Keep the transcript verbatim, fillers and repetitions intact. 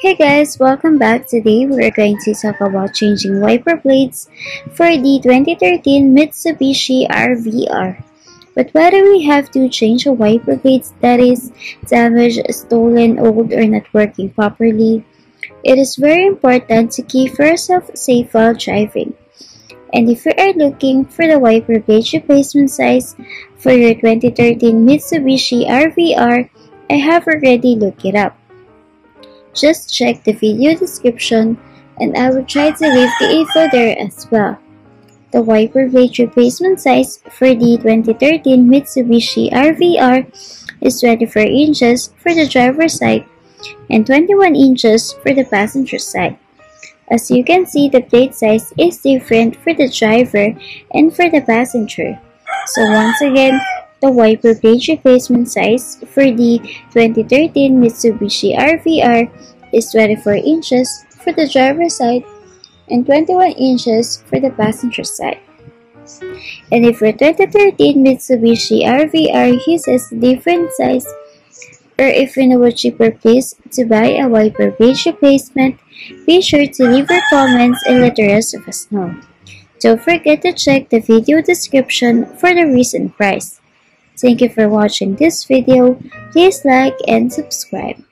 Hey guys, welcome back. Today we are going to talk about changing wiper blades for the twenty thirteen Mitsubishi R V R. But whether we have to change a wiper blade that is damaged, stolen, old, or not working properly, it is very important to keep yourself safe while driving. And if you are looking for the wiper blade replacement size for your twenty thirteen Mitsubishi R V R, I have already looked it up. Just check the video description and I will try to leave the info there as well. The wiper blade replacement size for the twenty thirteen Mitsubishi R V R is twenty-four inches for the driver's side and twenty-one inches for the passenger side. As you can see, the blade size is different for the driver and for the passenger. So once again, the wiper blade replacement size for the twenty thirteen Mitsubishi R V R is twenty-four inches for the driver's side and twenty-one inches for the passenger side. And if your twenty thirteen Mitsubishi R V R uses a different size, or if you know a cheaper place to buy a wiper blade replacement, be sure to leave your comments and let the rest of us know. Don't forget to check the video description for the recent price. Thank you for watching this video. Please like and subscribe.